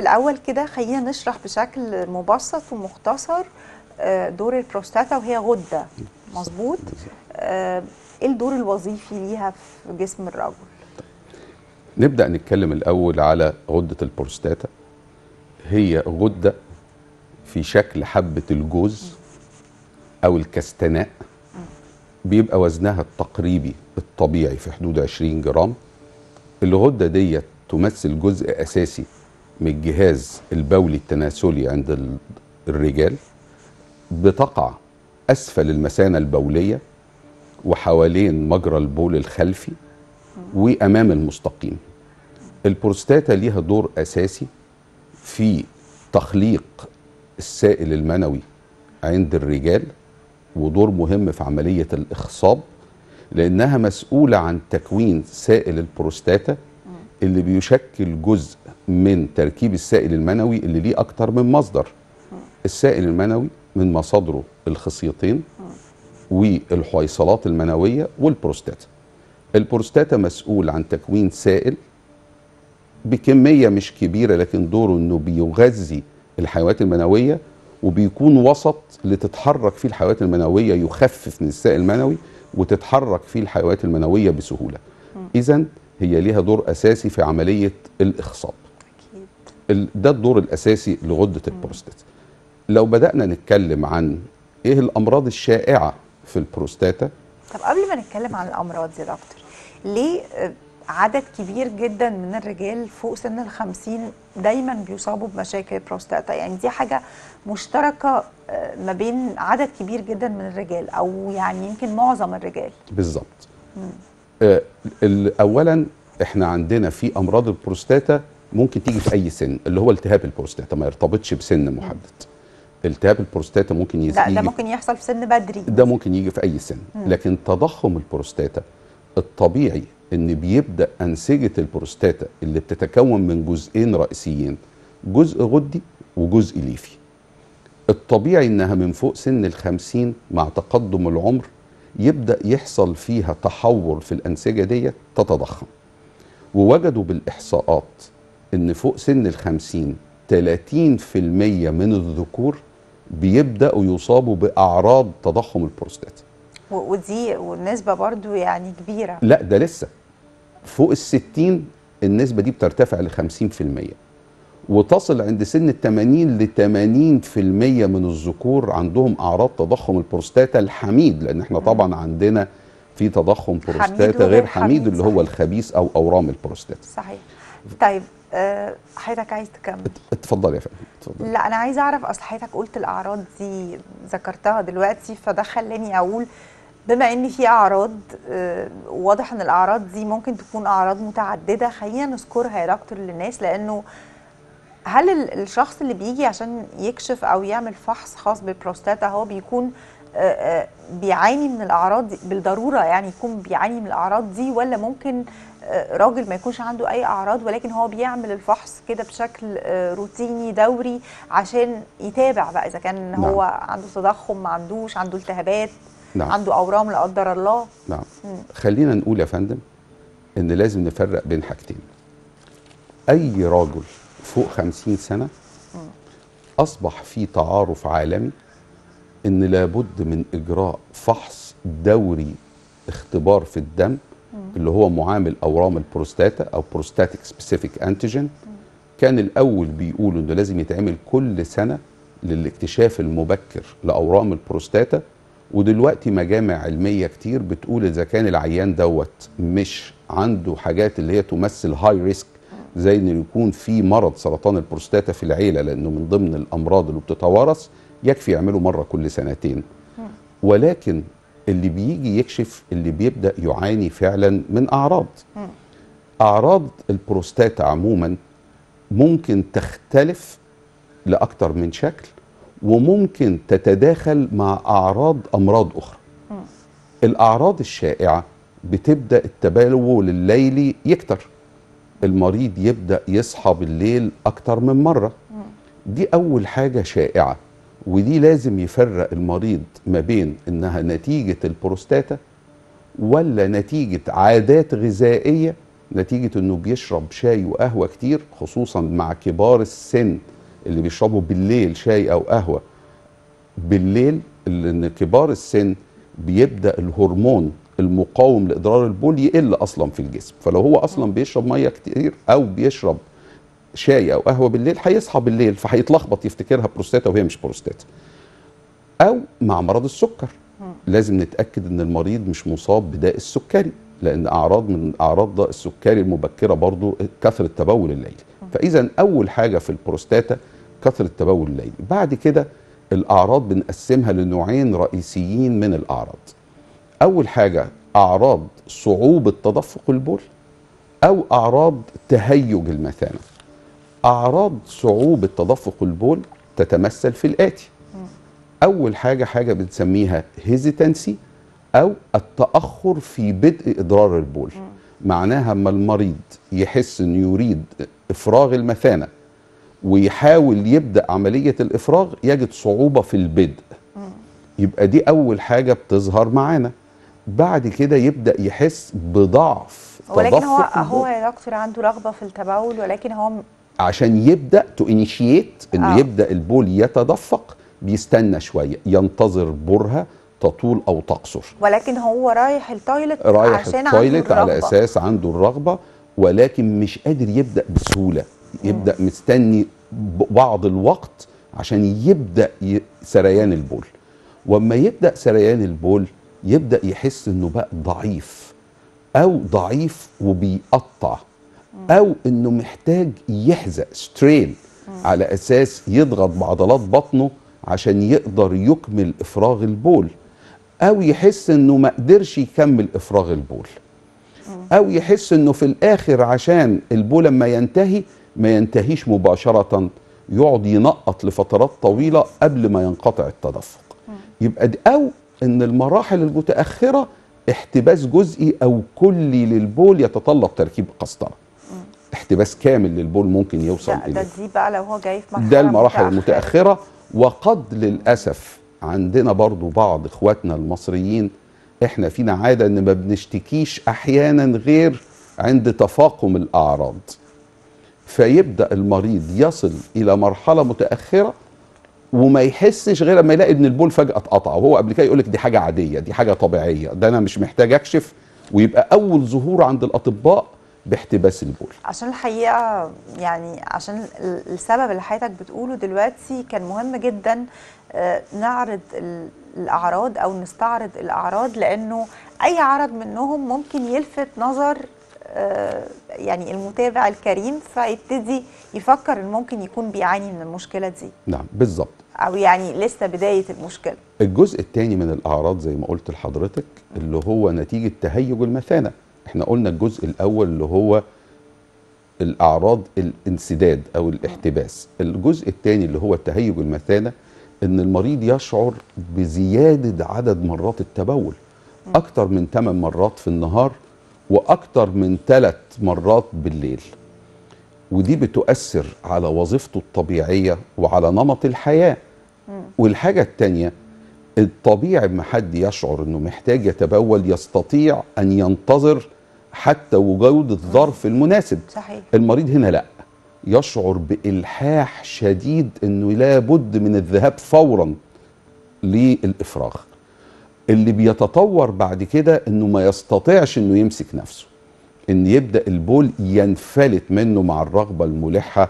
في الأول كده خلينا نشرح بشكل مبسط ومختصر دور البروستاتا وهي غدة، مظبوط؟ ايه الدور الوظيفي ليها في جسم الرجل؟ نبدأ نتكلم الأول على غدة البروستاتا. هي غدة في شكل حبة الجوز أو الكستناء، بيبقى وزنها التقريبي الطبيعي في حدود 20 جرام. الغدة دي تمثل جزء أساسي من الجهاز البولي التناسلي عند الرجال، بتقع أسفل المثانة البولية وحوالين مجرى البول الخلفي وأمام المستقيم. البروستاتا ليها دور أساسي في تخليق السائل المنوي عند الرجال، ودور مهم في عملية الإخصاب، لأنها مسؤولة عن تكوين سائل البروستاتا اللي بيشكل جزء من تركيب السائل المنوي اللي ليه أكتر من مصدر. السائل المنوي من مصادره الخصيتين والحويصلات المنوية والبروستاتا. البروستاتا مسؤول عن تكوين سائل بكمية مش كبيرة، لكن دوره أنه بيغذي الحيويات المنوية وبيكون وسط لتتحرك فيه الحيويات المنوية، يخفف من السائل المنوي وتتحرك فيه الحيويات المنوية بسهولة. إذن هي ليها دور أساسي في عملية الإخصاب. ده الدور الأساسي لغدة البروستاتا. لو بدأنا نتكلم عن إيه الأمراض الشائعة في البروستاتا. طب قبل ما نتكلم عن الأمراض يا دكتور، ليه عدد كبير جدا من الرجال فوق سن ال50 دايما بيصابوا بمشاكل البروستاتا؟ يعني دي حاجة مشتركة ما بين عدد كبير جدا من الرجال، أو يعني يمكن معظم الرجال بالظبط. أولا احنا عندنا في أمراض البروستاتا ممكن تيجي في أي سن، اللي هو التهاب البروستاتا ما يرتبطش بسن محدد. التهاب البروستاتا ممكن يجي، ده ممكن يحصل في سن بدري، ده ممكن يجي في أي سن. لكن تضخم البروستاتا الطبيعي ان بيبدأ أنسجة البروستاتا اللي بتتكون من جزئين رئيسيين، جزء غدي وجزء ليفي. الطبيعي انها من فوق سن ال50 مع تقدم العمر يبدأ يحصل فيها تحور في الأنسجة دي تتضخم. ووجدوا بالإحصاءات ان فوق سن ال50 30% من الذكور بيبدأوا يصابوا بأعراض تضخم البروستاتا. ودي والنسبة برضو يعني كبيرة. لا ده لسه فوق ال60 النسبة دي بترتفع ل50%، وتصل عند سن ال80 ل80% من الذكور عندهم أعراض تضخم البروستاتا الحميد، لأن احنا طبعا عندنا في تضخم بروستاتا غير حميد اللي هو الخبيث أو أورام البروستاتا. صحيح. طيب حضرتك عايز تكمل؟ اتفضل يا فندم. لا انا عايزه اعرف، اصل حضرتك قلت الاعراض دي ذكرتها دلوقتي، فده خلاني اقول بما ان في اعراض واضح ان الاعراض دي ممكن تكون اعراض متعدده، خلينا نذكرها يا دكتور للناس. لانه هل الشخص اللي بيجي عشان يكشف او يعمل فحص خاص بالبروستاتا هو بيكون بيعاني من الاعراض بالضروره، يعني يكون بيعاني من الاعراض دي، ولا ممكن راجل ما يكونش عنده اي اعراض ولكن هو بيعمل الفحص كده بشكل روتيني دوري عشان يتابع بقى اذا كان هو عنده تضخم، ما عندوش، عنده التهابات، عنده اورام لا قدر الله؟ خلينا نقول يا فندم ان لازم نفرق بين حاجتين. اي راجل فوق 50 سنه اصبح في تعارف عالمي ان لابد من اجراء فحص دوري اختبار في الدم اللي هو معامل اورام البروستاتا او بروستاتيك سبيسيفيك انتيجين. كان الاول بيقولوا انه لازم يتعمل كل سنه للاكتشاف المبكر لاورام البروستاتا، ودلوقتي مجامع علميه كتير بتقول اذا كان العيان دوت مش عنده حاجات اللي هي تمثل هاي ريسك، زي انه يكون في مرض سرطان البروستاتا في العيله لانه من ضمن الامراض اللي بتتوارث، يكفي يعملوا مرة كل سنتين. ولكن اللي بيجي يكشف اللي بيبدأ يعاني فعلا من أعراض. أعراض البروستاتا عموما ممكن تختلف لأكتر من شكل، وممكن تتداخل مع أعراض أمراض أخرى. الأعراض الشائعة بتبدأ التبول الليلي يكتر، المريض يبدأ يصحى بالليل أكتر من مرة. دي أول حاجة شائعة، ودي لازم يفرق المريض ما بين انها نتيجة البروستاتا ولا نتيجة عادات غذائية نتيجة انه بيشرب شاي وقهوة كتير، خصوصا مع كبار السن اللي بيشربوا بالليل شاي او قهوة بالليل، لان كبار السن بيبدأ الهرمون المقاوم لإضرار البول يقل اصلا في الجسم. فلو هو اصلا بيشرب مية كتير او بيشرب شاي او قهوة بالليل هيصحى بالليل فهيتلخبط يفتكرها بروستاتا وهي مش بروستاتا. او مع مرض السكر لازم نتأكد ان المريض مش مصاب بداء السكري، لان اعراض من اعراض داء السكري المبكره برضو كثره التبول الليلي. فاذا اول حاجه في البروستاتا كثره التبول الليلي. بعد كده الاعراض بنقسمها لنوعين رئيسيين من الاعراض. اول حاجه اعراض صعوبه تدفق البول او اعراض تهيج المثانه. اعراض صعوبه تدفق البول تتمثل في الاتي. اول حاجه بنسميها hesitancy أو التأخر في بدء إضرار البول. معناها أما المريض يحس إنه يريد إفراغ المثانة ويحاول يبدأ عملية الإفراغ يجد صعوبة في البدء. يبقى دي أول حاجة بتظهر معانا. بعد كده يبدأ يحس بضعف تدفق البول. ولكن هو يا دكتور عنده رغبة في التبول، ولكن هو عشان يبدأ تؤنيشيت إنه يبدأ البول يتدفق بيستنى شوية، ينتظر برها تطول أو تقصر، ولكن هو رايح التويلت عشان التويلت على أساس عنده الرغبة، ولكن مش قادر يبدأ بسهولة، يبدأ مستني بعض الوقت عشان يبدأ سريان البول. وأما يبدأ سريان البول يبدأ يحس إنه بقى ضعيف أو ضعيف وبيقطع أو إنه محتاج يحزق سترين على أساس يضغط بعضلات بطنه عشان يقدر يكمل إفراغ البول، أو يحس إنه ما قدرش يكمل إفراغ البول، أو يحس إنه في الآخر عشان البول لما ينتهي ما ينتهيش مباشرة، يقعد ينقط لفترات طويلة قبل ما ينقطع التدفق. يبقى أو إن المراحل المتأخرة احتباس جزئي أو كلي للبول يتطلب تركيب قسطرة. احتباس كامل للبول ممكن يوصل إليه. ده دي بقى لو هو جاي في مرحلة ده المراحل المتأخرة. وقد للأسف عندنا برضو بعض إخواتنا المصريين، إحنا فينا عادة إن ما بنشتكيش أحيانا غير عند تفاقم الأعراض، فيبدأ المريض يصل إلى مرحلة متأخرة وما يحسش غير لما يلاقي إن البول فجأة اتقطع، وهو قبل كده يقولك دي حاجة عادية، دي حاجة طبيعية، ده أنا مش محتاج أكشف. ويبقى أول ظهور عند الأطباء باحتباس البول. عشان الحقيقه يعني عشان السبب اللي حضرتك بتقوله دلوقتي كان مهم جدا نعرض الاعراض او نستعرض الاعراض، لانه اي عرض منهم ممكن يلفت نظر يعني المتابع الكريم فيبتدي يفكر ان ممكن يكون بيعاني من المشكله دي. نعم بالظبط، او يعني لسه بدايه المشكله. الجزء الثاني من الاعراض زي ما قلت لحضرتك اللي هو نتيجه تهيج المثانه. احنا قلنا الجزء الاول اللي هو الاعراض الانسداد او الاحتباس. الجزء الثاني اللي هو تهيج المثانه، ان المريض يشعر بزياده عدد مرات التبول اكتر من 8 مرات في النهار واكتر من 3 مرات بالليل، ودي بتؤثر على وظيفته الطبيعيه وعلى نمط الحياه. والحاجه الثانيه، الطبيعي ما حد يشعر انه محتاج يتبول يستطيع ان ينتظر حتى وجود الظرف المناسب. صحيح. المريض هنا لا، يشعر بإلحاح شديد انه لابد من الذهاب فورا للإفراغ، اللي بيتطور بعد كده انه ما يستطيعش انه يمسك نفسه، ان يبدأ البول ينفلت منه مع الرغبة الملحة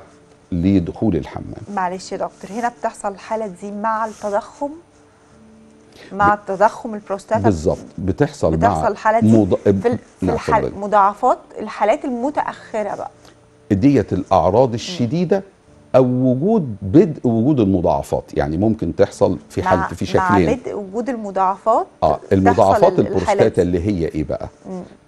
لدخول الحمام. معلش يا دكتور، هنا بتحصل الحالة دي مع التضخم، مع تضخم البروستاتا بالظبط بتحصل حالات في مضاعفات الحالات المتأخرة بقى ديت الأعراض الشديدة أو وجود بدء وجود المضاعفات. يعني ممكن تحصل في حالة في شكلين، مع بدء وجود المضاعفات. المضاعفات البروستاتا اللي هي إيه بقى؟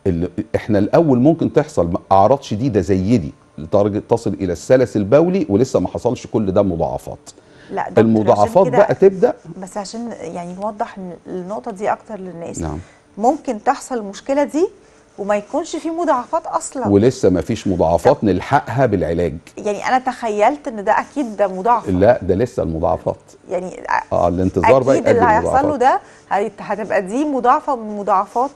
اللي إحنا الأول ممكن تحصل أعراض شديدة زي دي لدرجة تصل إلى السلس البولي ولسه ما حصلش كل ده مضاعفات. لا المضاعفات بقى تبدأ، بس عشان يعني نوضح النقطة دي أكتر للناس. نعم. ممكن تحصل المشكلة دي وما يكونش في مضاعفات أصلا ولسه ما فيش مضاعفات نلحقها بالعلاج. يعني أنا تخيلت إن ده أكيد ده مضاعفة، لا ده لسه المضاعفات. يعني الانتظار بقى أكيد اللي هيحصل له ده هتبقى دي مضاعفة من مضاعفات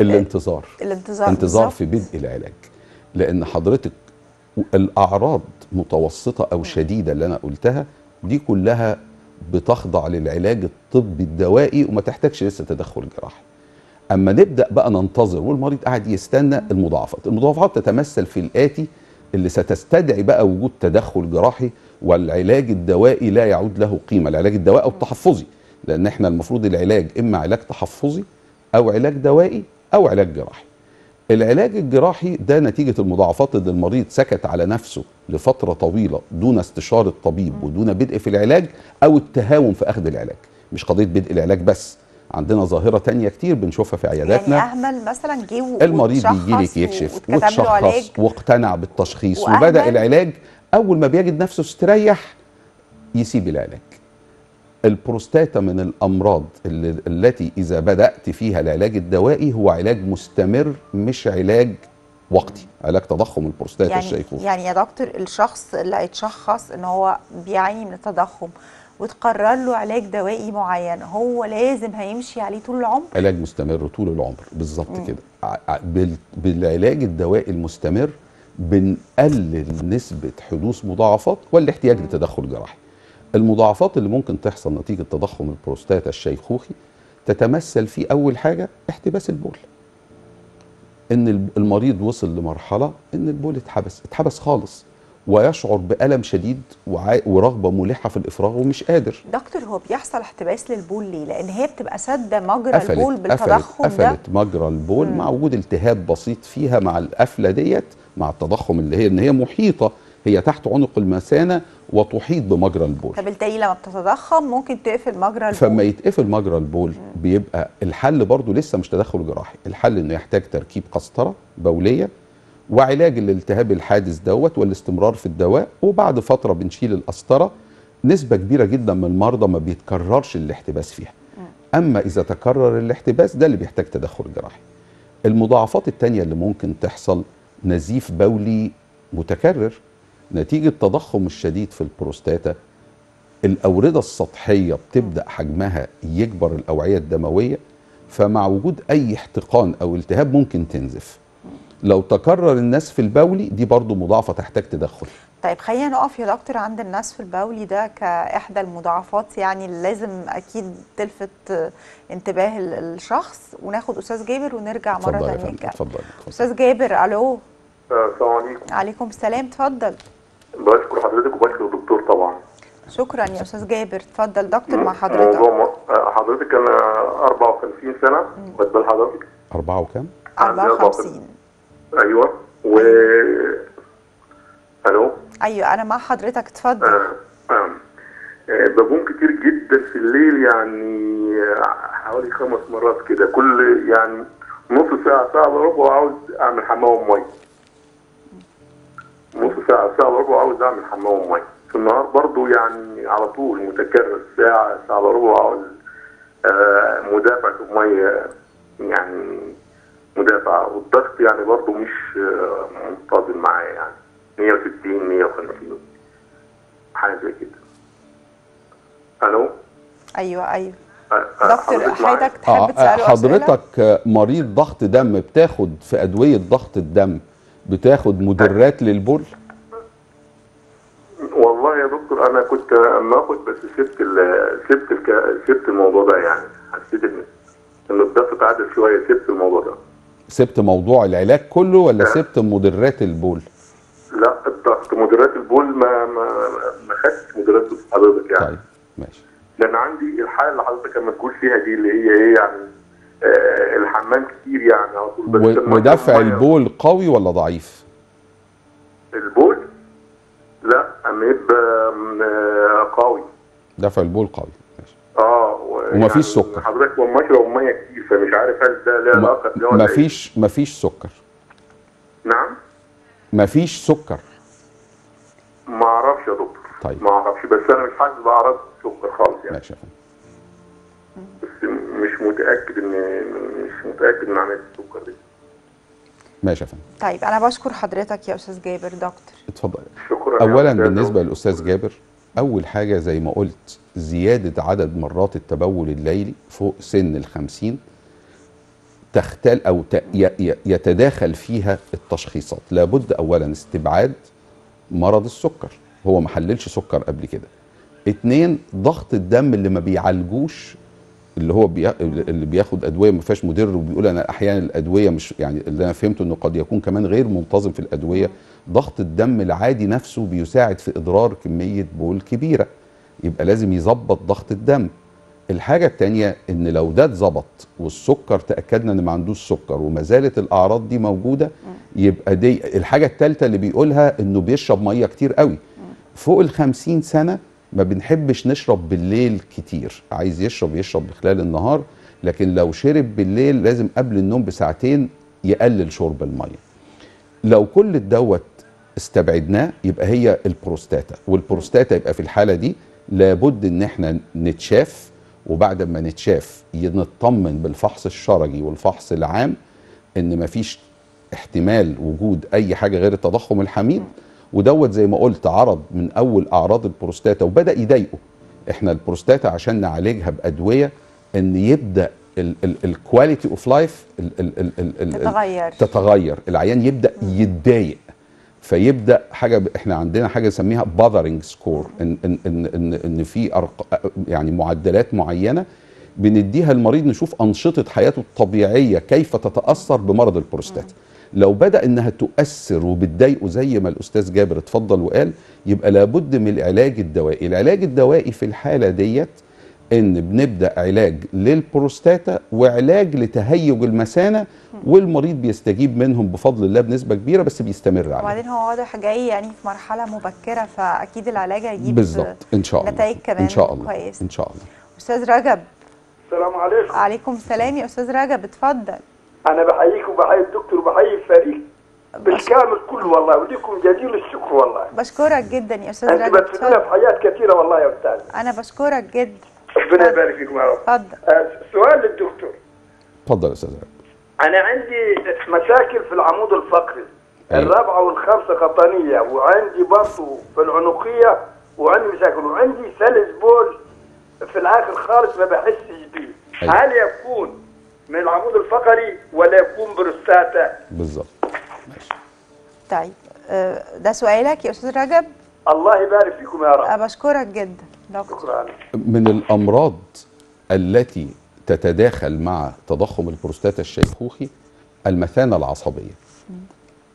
الانتظار في بدء العلاج. لأن حضرتك الأعراض متوسطة أو شديدة اللي أنا قلتها دي كلها بتخضع للعلاج الطبي الدوائي وما تحتاجش لسه تدخل جراحي. أما نبدأ بقى ننتظر والمريض قاعد يستنى المضاعفات. المضاعفات تتمثل في الآتي اللي ستستدعي بقى وجود تدخل جراحي، والعلاج الدوائي لا يعود له قيمة، العلاج الدوائي أو التحفظي، لأن احنا المفروض العلاج إما علاج تحفظي أو علاج دوائي أو علاج جراحي. العلاج الجراحي ده نتيجة المضاعفات اللي المريض سكت على نفسه لفترة طويلة دون استشارة الطبيب ودون بدء في العلاج، أو التهاون في أخذ العلاج. مش قضية بدء العلاج بس، عندنا ظاهرة تانية كتير بنشوفها في عياداتنا. يعني أهمل مثلا جه المريض بيجيلك يكشف وتشخص واقتنع بالتشخيص وبدأ العلاج، أول ما بيجد نفسه استريح يسيب العلاج. البروستاتا من الأمراض التي إذا بدأت فيها العلاج الدوائي هو علاج مستمر مش علاج وقتي، علاج تضخم البروستاتا الشيخوخة. يعني يا دكتور الشخص اللي هيتشخص إن هو بيعاني من التضخم وتقرر له علاج دوائي معين، هو لازم هيمشي عليه طول العمر؟ علاج مستمر طول العمر بالظبط كده. بالعلاج الدوائي المستمر بنقلل نسبة حدوث مضاعفات والاحتياج لتدخل جراحي. المضاعفات اللي ممكن تحصل نتيجة تضخم البروستاتا الشيخوخي تتمثل في أول حاجة احتباس البول، إن المريض وصل لمرحلة إن البول اتحبس خالص ويشعر بألم شديد ورغبة ملحة في الإفراغ ومش قادر. دكتور هو بيحصل احتباس للبول ليه؟ لأن هي بتبقى سادة مجرى البول بالتضخم. قفلت مجرى البول مع وجود التهاب بسيط فيها مع القفلة ديت، مع التضخم اللي هي إن هي محيطة، هي تحت عنق المثانة وتحيط بمجرى البول. فبالتالي لما بتتضخم ممكن تقفل مجرى البول. فما يتقفل مجرى البول بيبقى الحل برضو لسه مش تدخل جراحي، الحل إنه يحتاج تركيب قسطرة بولية وعلاج الالتهاب الحادث دوت والاستمرار في الدواء، وبعد فترة بنشيل القسطرة. نسبة كبيرة جدا من المرضى ما بيتكررش الاحتباس فيها، أما إذا تكرر الاحتباس ده اللي بيحتاج تدخل جراحي. المضاعفات التانية اللي ممكن تحصل نزيف بولي متكرر نتيجة التضخم الشديد في البروستاتا. الأوردة السطحية بتبدأ حجمها يكبر، الأوعية الدموية، فمع وجود أي احتقان أو التهاب ممكن تنزف. لو تكرر النزف البولي دي برضو مضاعفة تحتاج تدخل. طيب خلينا نقف يا دكتور عند النزف البولي ده كإحدى المضاعفات، يعني لازم أكيد تلفت انتباه الشخص. وناخد أستاذ جابر ونرجع مرة تانية. اتفضل أستاذ جابر. ألو، السلام عليكم. عليكم السلام، اتفضل. بشكر حضرتك وبشكر الدكتور طبعا. شكرا يا أستاذ جابر، اتفضل دكتور مع حضرتك. حضرتك أنا 54 سنة، بقبل حضرتك 4 وكام؟ 54. ايوه و الو. ايوه انا مع حضرتك، اتفضل. بقوم كتير جدا في الليل، يعني حوالي 5 مرات كده، كل يعني نص ساعه ساعه الا ربع وعاوز اعمل حمام ميه. نص ساعه ساعه الا ربع وعاوز اعمل حمام ميه. في النهار برضو يعني على طول متكرر، ساعه ساعه الا ربع وعاوز مدافعه ميه، يعني مدافع. والضغط يعني برضه مش منتظم معايا، يعني 160 150 حاجه زي كده. الو. ايوه دكتور حضرتك تحب تساله؟ حضرتك مريض ضغط دم، بتاخد في ادويه ضغط الدم، بتاخد مدرات للبول؟ والله يا دكتور انا كنت باخد بس سبت الموضوع ده، يعني حسيت ان الضغط عادل شويه، سبت الموضوع ده. سبت موضوع العلاج كله ولا سبت مدرات البول؟ لا الضغط، مدرات البول ما خدتش مدرات حضرتك يعني. طيب ماشي. لان عندي الحاله اللي حضرتك كان مسجول فيها دي اللي هي ايه يعني، الحمام كتير يعني على طول. ودفع البول قوي ولا ضعيف؟ البول لا يبقى قوي. دفع البول قوي. ومفيش يعني سكر. حضرتك بشرب ميه كتير، فمش عارف هل ده ليه علاقه بده ولا مفيش سكر. نعم؟ مفيش سكر. ما اعرفش يا دكتور. طيب ما اعرفش، بس انا مش حاسس باعراض السكر خالص يعني. ماشي يا فندم. بس مش متاكد من عمليه السكر دي. ماشي يا فندم. طيب انا بشكر حضرتك يا استاذ جابر. دكتور اتفضل. شكرا. اولا بالنسبه للاستاذ جابر، أول حاجة زي ما قلت زيادة عدد مرات التبول الليلي فوق سن ال50 تختل أو يتداخل فيها التشخيصات. لابد أولا استبعاد مرض السكر، هو ما حللش سكر قبل كده. اتنين، ضغط الدم اللي ما بيعالجوش، اللي هو اللي بياخد أدوية ما فيهاش مدر وبيقول أنا أحيانا الأدوية مش، يعني اللي أنا فهمته إنه قد يكون كمان غير منتظم في الأدوية. ضغط الدم العادي نفسه بيساعد في إضرار كمية بول كبيرة، يبقى لازم يظبط ضغط الدم. الحاجة التانية إن لو ده اتظبط والسكر تأكدنا إن ما عندوش سكر وما زالت الأعراض دي موجودة، يبقى دي الحاجة التالتة اللي بيقولها إنه بيشرب مية كتير قوي. فوق ال50 سنة ما بنحبش نشرب بالليل كتير، عايز يشرب خلال النهار، لكن لو شرب بالليل لازم قبل النوم بساعتين يقلل شرب المية. لو كل الدوت استبعدناه يبقى هي البروستاتا، والبروستاتا يبقى في الحالة دي لابد إن احنا نتشاف، وبعد ما نتشاف نطمن بالفحص الشرجي والفحص العام ان مفيش احتمال وجود اي حاجه غير التضخم الحميد. ودوت زي ما قلت عرض من اول اعراض البروستاتا وبدا يضايقه. احنا البروستاتا عشان نعالجها بادويه ان يبدا الكواليتي اوف لايف تتغير، العيان يبدا يتضايق، فيبدا حاجه احنا عندنا حاجه نسميها باذرنج سكور، ان ان ان ان في يعني معدلات معينه بنديها المريض نشوف انشطه حياته الطبيعيه كيف تتاثر بمرض البروستاتا. لو بدا انها تؤثر وبتضايقه زي ما الاستاذ جابر اتفضل وقال، يبقى لابد من العلاج الدوائي. العلاج الدوائي في الحاله ديت ان بنبدا علاج للبروستاتا وعلاج لتهيج المثانه، والمريض بيستجيب منهم بفضل الله بنسبه كبيره، بس بيستمر عليه. وبعدين هو واضح جاي يعني في مرحله مبكره، فاكيد العلاج هيجيب بالظبط ان شاء الله نتائج كمان ان شاء الله كويس ان شاء الله. استاذ رجب، السلام عليكم. وعليكم السلام يا استاذ رجب، اتفضل. انا بحييك وبحيي الدكتور وبحيي الفريق بالكامل كله والله، وليكم جزيل الشكر والله. بشكرك جدا يا استاذ رجب، انت بتفيدنا في حاجات كثيره والله يا استاذ. انا بشكرك جدا، ربنا يبارك فيكم يا رب. اتفضل. سؤال للدكتور. اتفضل يا استاذ. انا عندي مشاكل في العمود الفقري، أيوة. الرابعه والخامسه قطنيه، وعندي برضه في العنقيه، وعندي مشاكل، وعندي سلس بول في الاخر خالص ما بحسش بيه. أيوة. هل يكون من العمود الفقري ولا يكون بروستاتا؟ بالظبط. طيب ده سؤالك يا استاذ رجب؟ الله يبارك فيكم يا رب. بشكرك جدا. من الأمراض التي تتداخل مع تضخم البروستاتا الشيخوخي المثانة العصبية،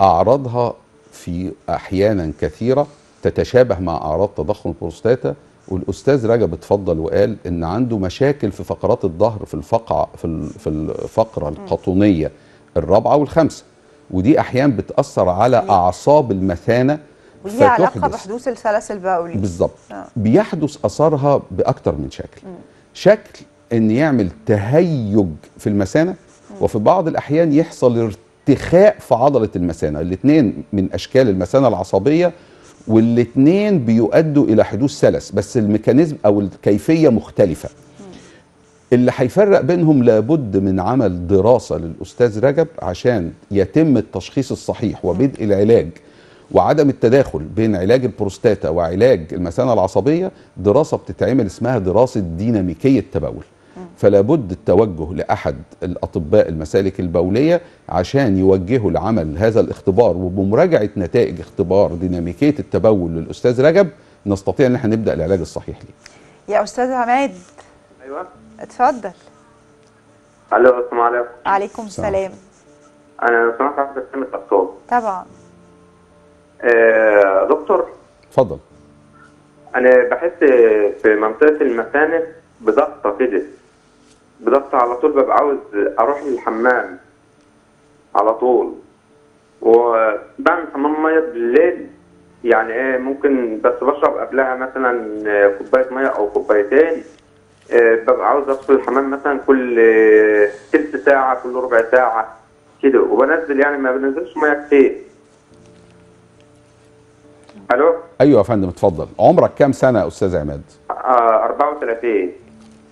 أعراضها في أحيانا كثيرة تتشابه مع أعراض تضخم البروستاتا. والأستاذ رجب اتفضل وقال إن عنده مشاكل في فقرات الظهر في الفقرة القطنية الرابعة والخامسة، ودي أحيانا بتأثر على أعصاب المثانة، وليها علاقة بحدوث السلس البولي بالظبط. بيحدث أثرها بأكتر من شكل، شكل إن يعمل تهيج في المثانة، وفي بعض الأحيان يحصل ارتخاء في عضلة المثانة. الاثنين من أشكال المثانة العصبية، والاثنين بيؤدوا إلى حدوث سلس، بس الميكانيزم أو الكيفية مختلفة. اللي هيفرق بينهم لابد من عمل دراسة للأستاذ رجب عشان يتم التشخيص الصحيح وبدء العلاج، وعدم التداخل بين علاج البروستاتا وعلاج المثانة العصبية. دراسة بتتعمل اسمها دراسة ديناميكية التبول، فلا بد التوجه لأحد الأطباء المسالك البولية عشان يوجهوا لعمل هذا الاختبار. وبمراجعة نتائج اختبار ديناميكية التبول للأستاذ رجب نستطيع ان احنا نبدأ العلاج الصحيح ليه. يا أستاذ عماد. أيوة اتفضل. ألو السلام عليكم. وعليكم السلام. أنا سمعت عن دكتور الأطفال. طبعا. دكتور اتفضل. انا بحس في منطقه المثانه بضغطه كده، بضغطه على طول، ببقى عاوز اروح للحمام على طول، وبعمل حمام ميه بالليل يعني ايه ممكن، بس بشرب قبلها مثلا كوبايه ميه او كوبايتين. ببقى عاوز ادخل الحمام مثلا كل تلت ساعه كل ربع ساعه كده، وبنزل يعني ما بنزلش ميه كتير. الو ايوه يا فندم اتفضل. عمرك كام سنه يا استاذ عماد؟ 34.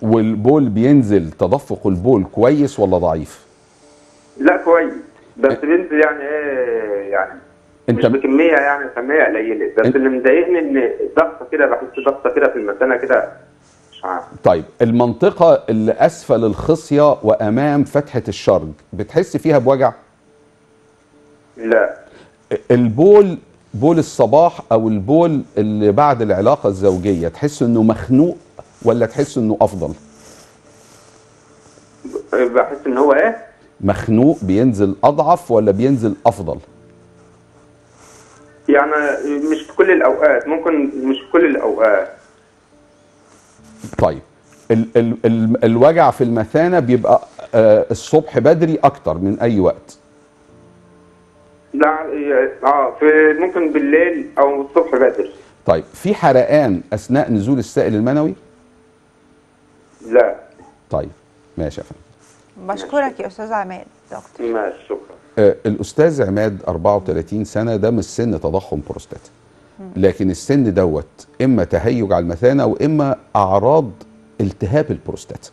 والبول بينزل، تدفق البول كويس ولا ضعيف؟ لا كويس، بس بينزل يعني ايه يعني انت مش بكميه يعني كميه قليله، بس اللي مضايقني ان الضغطه كده، بحس ضغطه كده في المثانه كده مش عارف. طيب المنطقة اللي أسفل الخصية وأمام فتحة الشرج بتحس فيها بوجع؟ لا. البول، بول الصباح أو البول اللي بعد العلاقة الزوجية، تحس إنه مخنوق ولا تحس إنه أفضل؟ بحس إن هو إيه؟ مخنوق، بينزل أضعف ولا بينزل أفضل؟ يعني مش في كل الأوقات، ممكن مش في كل الأوقات. طيب ال ال ال الوجع في المثانة بيبقى الصبح بدري أكتر من أي وقت؟ لا في ممكن بالليل أو الصبح بدري. طيب في حرقان أثناء نزول السائل المنوي؟ لا. طيب ماشي يا فندم. بشكرك يا أستاذ عماد دكتور. ماشي شكرا. الأستاذ عماد 34 سنة، ده مش سن تضخم بروستاتا، لكن السن دوت إما تهيج على المثانة وإما أعراض التهاب البروستاتا.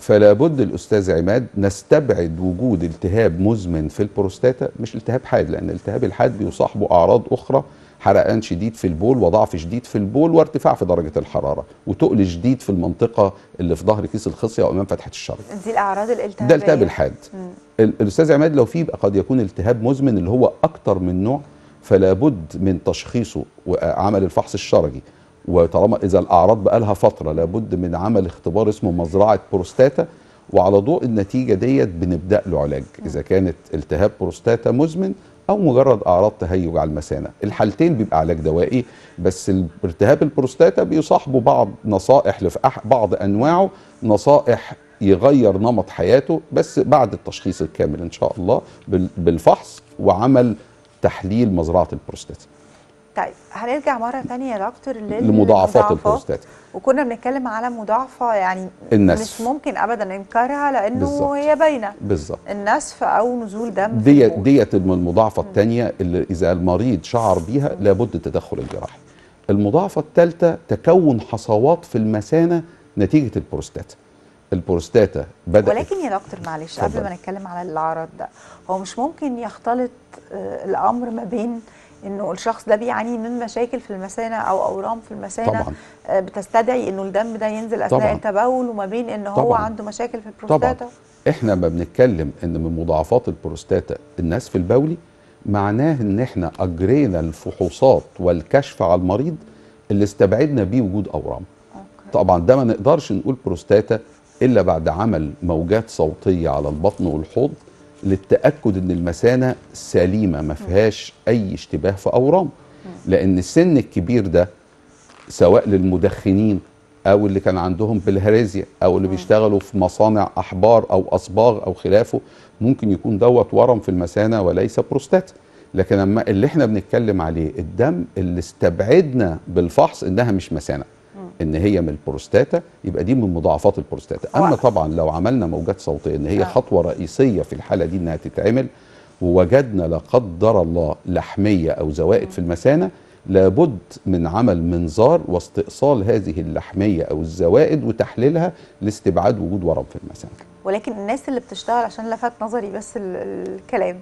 فلا بد الأستاذ عماد نستبعد وجود التهاب مزمن في البروستاتا، مش التهاب حاد، لأن التهاب الحاد بيصاحبه أعراض أخرى، حرقان شديد في البول وضعف شديد في البول وارتفاع في درجة الحرارة وتقل شديد في المنطقة اللي في ظهر كيس الخصية وأمام فتحة الشرج. دي الأعراض الالتهابية، ده التهاب الحاد. الأستاذ عماد لو فيه قد يكون التهاب مزمن اللي هو أكتر من نوع، فلا بد من تشخيصه وعمل الفحص الشرجي، وطالما إذا الأعراض بقى لها فترة لابد من عمل اختبار اسمه مزرعة بروستاتا، وعلى ضوء النتيجة ديت بنبدأ له علاج إذا كانت التهاب بروستاتا مزمن أو مجرد أعراض تهيج على المثانة. الحالتين بيبقى علاج دوائي، بس التهاب البروستاتا بيصاحبه بعض نصائح بعض أنواعه، نصائح يغير نمط حياته بس بعد التشخيص الكامل إن شاء الله بالفحص وعمل تحليل مزرعة البروستاتا. طيب هنرجع مره ثانيه يا دكتور لمضاعفات البروستاتا، وكنا بنتكلم على مضاعفه يعني النسف. مش ممكن ابدا ننكرها لانه بالزبط. هي باينه بالظبط، النسف او نزول دم ديت من المضاعفه الثانيه اللي اذا المريض شعر بيها لابد التدخل الجراحي. المضاعفه الثالثه تكون حصوات في المثانه نتيجه البروستاتا. البروستاتا بدأت، ولكن يا دكتور معلش قبل ما نتكلم على الاعراض ده، هو مش ممكن يختلط الامر ما بين انه الشخص ده بيعاني من مشاكل في المثانه او اورام في المثانه طبعا. بتستدعي انه الدم ده ينزل اثناء طبعا. التبول، وما بين ان هو طبعا. عنده مشاكل في البروستاتا طبعا. احنا ما بنتكلم ان من مضاعفات البروستاتا النزف البولي، معناه ان احنا اجرينا الفحوصات والكشف على المريض اللي استبعدنا بيه وجود اورام. أوكي. طبعا ده ما نقدرش نقول بروستاتا الا بعد عمل موجات صوتيه على البطن والحوض للتأكد ان المثانة سليمة ما فيهاش اي اشتباه في اورام، لان السن الكبير ده سواء للمدخنين او اللي كان عندهم بلهارزيا او اللي بيشتغلوا في مصانع احبار او اصباغ او خلافه، ممكن يكون دوت ورم في المثانة وليس بروستاتا. لكن اما اللي احنا بنتكلم عليه الدم اللي استبعدنا بالفحص انها مش مثانة، ان هي من البروستاتا، يبقى دي من مضاعفات البروستاتا. اما طبعا لو عملنا موجات صوتيه ان هي خطوه رئيسيه في الحاله دي انها تتعمل، ووجدنا لا قدر الله لحميه او زوائد في المثانه، لابد من عمل منظار واستئصال هذه اللحميه او الزوائد وتحليلها لاستبعاد وجود ورم في المثانه. ولكن الناس اللي بتشتغل، عشان لفت نظري بس الكلام،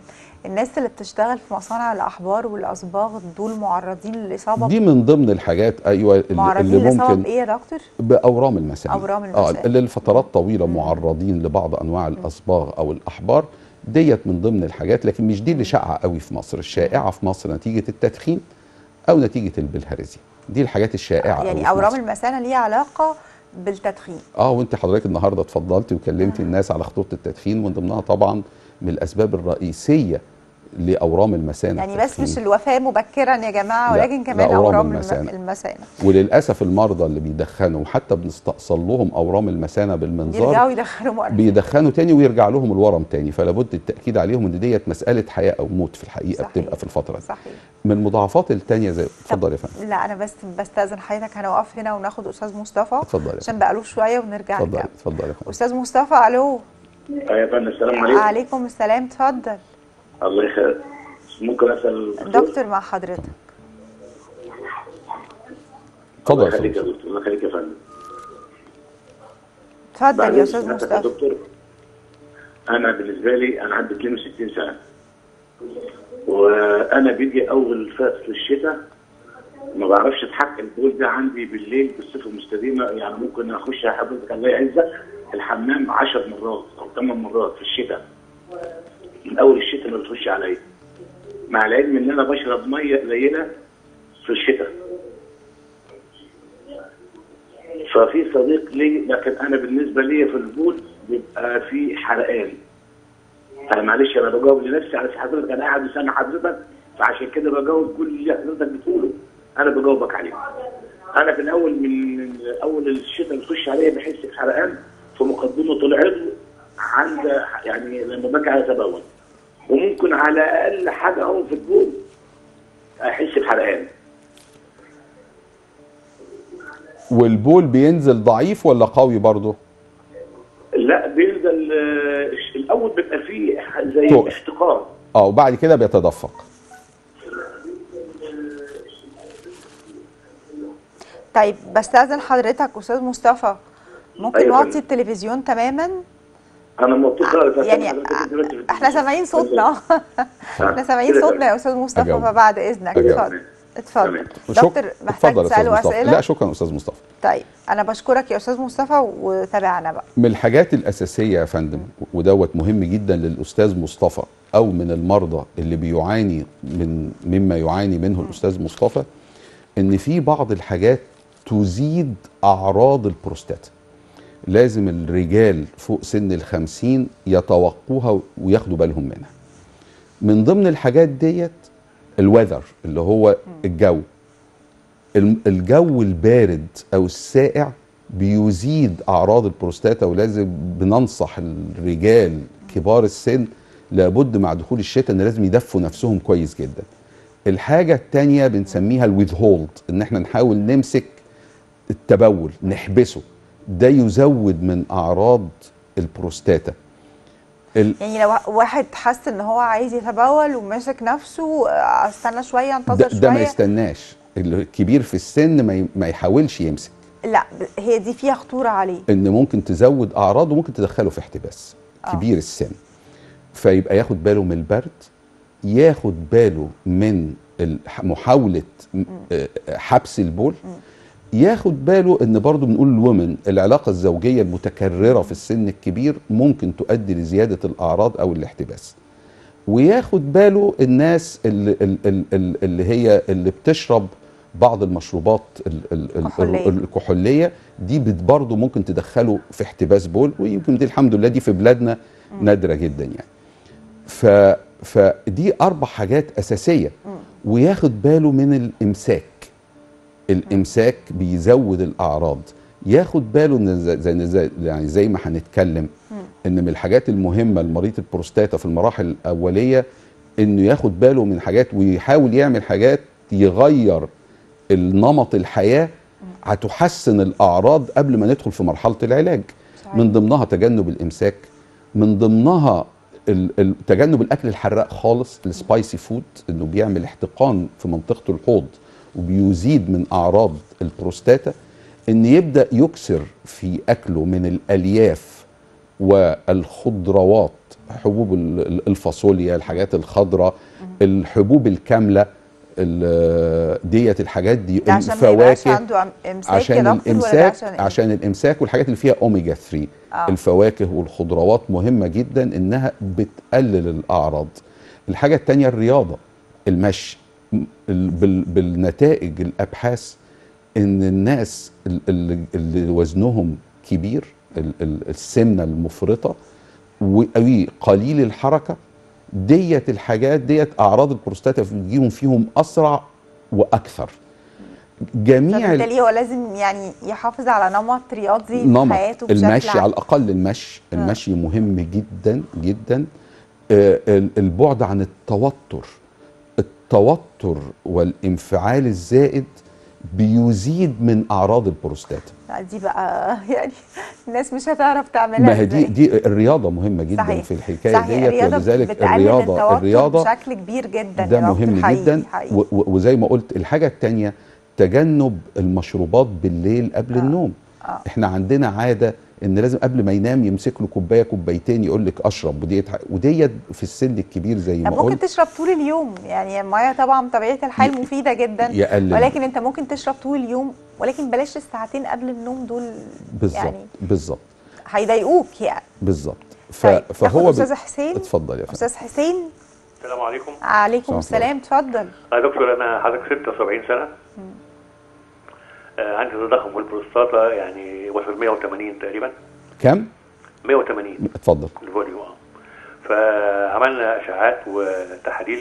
الناس اللي بتشتغل في مصانع الاحبار والاصباغ دول معرضين للاصابه؟ دي من ضمن الحاجات ايوه اللي ممكن ايه يا دكتور؟ باورام المثانه. اورام المثانه اللي لفترات طويله معرضين لبعض انواع الاصباغ او الاحبار، ديت من ضمن الحاجات، لكن مش دي اللي شائعه قوي في مصر. الشائعه في مصر نتيجه التدخين او نتيجه البلهارزيا، دي الحاجات الشائعه. يعني اورام المثانه ليها علاقه بالتدخين؟ وانت حضرتك النهارده اتفضلتي وكلمتي الناس على خطوره التدخين، ومن ضمنها طبعا من الاسباب الرئيسيه لاورام المثانه. يعني بس مش الوفاه مبكرا يا جماعه، ولكن كمان اورام المثانه. وللاسف المرضى اللي بيدخنوا، حتى بنستأصل لهم اورام المثانه بالمنظار، يرجعوا يدخنوا مره، بيدخنوا تاني ويرجع لهم الورم تاني، فلا بد التاكيد عليهم ان ديت مساله حياه او موت في الحقيقه. صحيح. بتبقى في الفتره دي. صحيح. من المضاعفات الثانيه زي اتفضل يا فندم. لا انا بس بستاذن حضرتك، هنوقف هنا وناخد استاذ مصطفى عشان بقالوه شويه ونرجع. اتفضل يا فندم. استاذ مصطفى الو. يا فندم السلام عليكم. وعليكم السلام اتفضل. الله يخليك، ممكن اسال دكتور مع حضرتك؟ اتفضل. الله يخليك يا دكتور. الله يخليك يا فندم. اتفضل يا استاذ مصطفى. دكتور انا بالنسبه لي انا عندي 62 سنه، وانا بيجي اول فصل الشتاء ما بعرفش اتحكم. البول ده عندي بالليل بالصفه المستديمه، يعني ممكن اخش يا حضرتك الله يعزك الحمام 10 مرات او 8 مرات في الشتاء، من اول الشتاء ما بتخش عليا، مع العلم ان انا بشرب ميه قليله في الشتاء. ففي صديق لي، لكن انا بالنسبه لي في البول بيبقى في حرقان. انا معلش انا بجاوب لنفسي على حضرتك، انا قاعد بسمع حضرتك فعشان كده بجاوب كل اللي حضرتك بتقوله، انا بجاوبك عليه. انا في الاول من اول الشتاء بتخش عليا بحس بحرقان في مقدمه العضو عند، يعني لما باجي على تبول، وممكن على اقل حاجه اهو في البول احس بحرقان. والبول بينزل ضعيف ولا قوي برضه؟ لا بينزل الاول بيبقى فيه زي احتقان وبعد كده بيتدفق. طيب بستأذن حضرتك استاذ مصطفى، ممكن نوطي التلفزيون تماما؟ انا مبسوطه يعني احنا سامعين صوتنا احنا سامعين صوتنا يا استاذ مصطفى، فبعد اذنك اتفضل اتفضل دكتور، محتاج تسأله أسئلة؟ لا شكرا أستاذ مصطفى. طيب أنا بشكرك يا أستاذ مصطفى وتابعنا بقى. من الحاجات الأساسية يا فندم، ودوت مهم جدا للأستاذ مصطفى أو من المرضى اللي بيعاني من مما يعاني منه الأستاذ مصطفى، إن في بعض الحاجات تزيد أعراض البروستاتا. لازم الرجال فوق سن ال50 يتوقوها وياخدوا بالهم منها. من ضمن الحاجات ديت الوذر اللي هو الجو، الجو البارد او الساقع بيزيد اعراض البروستاتا، ولازم بننصح الرجال كبار السن لابد مع دخول الشتاء ان لازم يدفوا نفسهم كويس جدا. الحاجه الثانيه بنسميها الويذ هولد، ان احنا نحاول نمسك التبول نحبسه، ده يزود من اعراض البروستاتا. يعني لو واحد حس ان هو عايز يتبول وماسك نفسه، استنى شويه انتظر شويه، ده ما يستناش. الكبير في السن ما يحاولش يمسك، لا هي دي فيها خطوره عليه، ان ممكن تزود اعراضه وممكن تدخله في احتباس كبير السن. فيبقى ياخد باله من البرد، ياخد باله من محاوله حبس البول، ياخد باله ان برضو بنقول للومن العلاقه الزوجيه المتكرره في السن الكبير ممكن تؤدي لزياده الاعراض او الاحتباس. وياخد باله الناس اللي بتشرب بعض المشروبات الكحوليه، دي برضو ممكن تدخله في احتباس بول، ويمكن دي الحمد لله دي في بلادنا نادره جدا يعني. فدي 4 حاجات اساسيه. وياخد باله من الامساك، الامساك بيزود الاعراض. ياخد باله ان زي ما هنتكلم ان من الحاجات المهمه لمريض البروستاتا في المراحل الاوليه انه ياخد باله من حاجات ويحاول يعمل حاجات يغير النمط الحياه هتحسن الاعراض قبل ما ندخل في مرحله العلاج. من ضمنها تجنب الامساك، من ضمنها تجنب الاكل الحراق خالص، السبايسي فود، انه بيعمل احتقان في منطقه الحوض وبيزيد من اعراض البروستاتا. ان يبدا يكسر في اكله من الالياف والخضروات، حبوب الفاصوليا، الحاجات الخضراء، الحبوب الكامله ديت، الحاجات دي، الفواكه، عشان الامساك، عشان الامساك والحاجات اللي فيها اوميجا 3. الفواكه والخضروات مهمه جدا انها بتقلل الاعراض. الحاجه الثانيه الرياضه، المشي. بالنتائج الابحاث ان الناس اللي وزنهم كبير، السمنه المفرطه وقليل الحركه، ديت الحاجات ديت اعراض البروستاتا بتجيهم فيهم اسرع واكثر. جميع فبالتالي هو لازم يعني يحافظ على نمط رياضي في حياته، المشي على الاقل. المشي مهم جدا جدا. البعد عن التوتر والانفعال الزائد بيزيد من اعراض البروستاتا. دي بقى يعني الناس مش هتعرف تعملها. ما هي دي الرياضه مهمه جدا. صحيح. في الحكايه ديت، ولذلك الرياضه بشكل كبير جدا، ده مهم جدا. وزي ما قلت الحاجه الثانيه تجنب المشروبات بالليل قبل النوم. احنا عندنا عاده ان لازم قبل ما ينام يمسك له كوبايه كوبايتين يقول لك اشرب، وديت في السن الكبير زي ما قلت. ممكن تشرب طول اليوم، يعني الميه طبعا بطبيعه الحال مفيده جدا، ولكن انت ممكن تشرب طول اليوم، ولكن بلاش الساعتين قبل النوم دول يعني بالظبط هيضايقوك يعني بالظبط. فهو استاذ حسين، اتفضل يا فندم. استاذ حسين السلام عليكم. وعليكم السلام، اتفضل. يا دكتور انا حضرتك 76 سنه، عندي تضخم البروستاتا يعني وصل 180 تقريبا. كم؟ 180. اتفضل. الفوليوم. فعملنا اشعاعات وتحاليل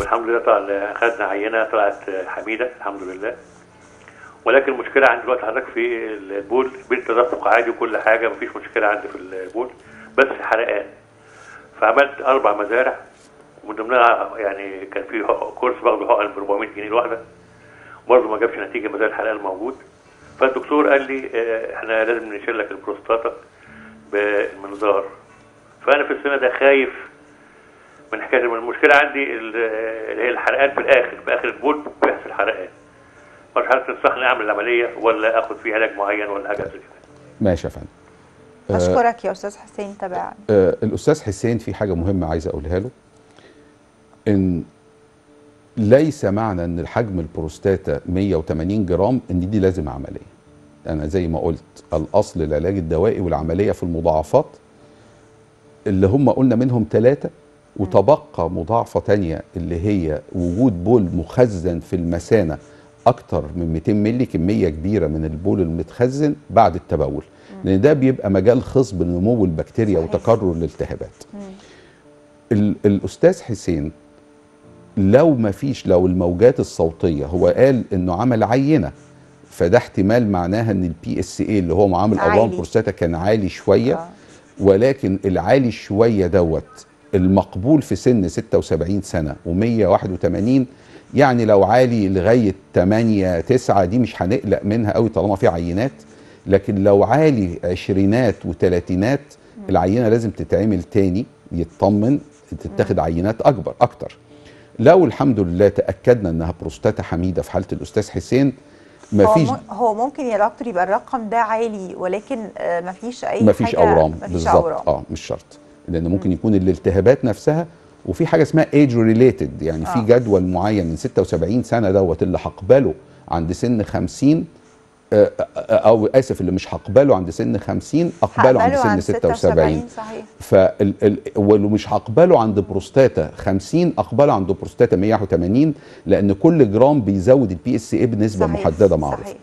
والحمد لله طلع، خدنا عينه طلعت حميده الحمد لله، ولكن المشكله عندي دلوقتي حضرتك في البول بالتدفق عادي وكل حاجه، مفيش مشكله عندي في البول بس حرقان. فعملت 4 مزارع ومن ضمنها يعني كان في كورس باخده حقن ب 400 جنيه الواحده، برضه ما جابش نتيجه ما زال الحرقان موجود. فالدكتور قال لي احنا لازم نشيل لك البروستاتا بالمنظار. فانا في السنه ده خايف من حكايه المشكله عندي اللي هي الحرقان في الاخر، في اخر البول بيحصل حرقان. فحضرتك تنصحني اعمل العمليه ولا اخد فيه علاج معين ولا حاجه زي كده؟ ماشي يا فندم. اشكرك يا استاذ حسين. تبعا الاستاذ حسين في حاجه مهمه عايز اقولها له، ان ليس معنى ان الحجم البروستاتا 180 جرام ان دي لازم عمليه. انا زي ما قلت الاصل العلاج الدوائي والعمليه في المضاعفات اللي هم قلنا منهم 3، وتبقى مضاعفه ثانيه اللي هي وجود بول مخزن في المثانه اكتر من 200 مللي، كميه كبيره من البول المتخزن بعد التبول، لان ده بيبقى مجال خصب نمو البكتيريا وتكرر الالتهابات. الاستاذ حسين لو ما فيش، لو الموجات الصوتيه، هو قال انه عمل عينه، فده احتمال معناها ان البي اس اي اللي هو معامل اورام بروستاتا كان عالي شويه، ولكن العالي شويه دوت المقبول في سن 76 سنه و181، يعني لو عالي لغايه 8 9 دي مش هنقلق منها قوي طالما في عينات، لكن لو عالي عشرينات وثلاثينات العينه لازم تتعمل تاني يطمن، تتاخد عينات اكبر اكتر. لو الحمد لله تاكدنا انها بروستاتا حميده في حاله الاستاذ حسين مفيش، هو ممكن يا دكتور يبقى الرقم ده عالي ولكن مفيش اي، مفيش حاجه، اورام بالظبط. مش شرط، لان ممكن يكون الالتهابات نفسها، وفي حاجه اسمها ايج ريليتد، يعني في جدول معين من 76 سنه دوت اللي هقبله عند سن 50، او اسف اللي مش هقبله عند سن 50 اقبله عند سن 76. صحيح. واللي مش هقبله عند بروستاتا 50 اقبله عند بروستاتا 180، لان كل جرام بيزود البي اس اي بنسبه محدده معروفه.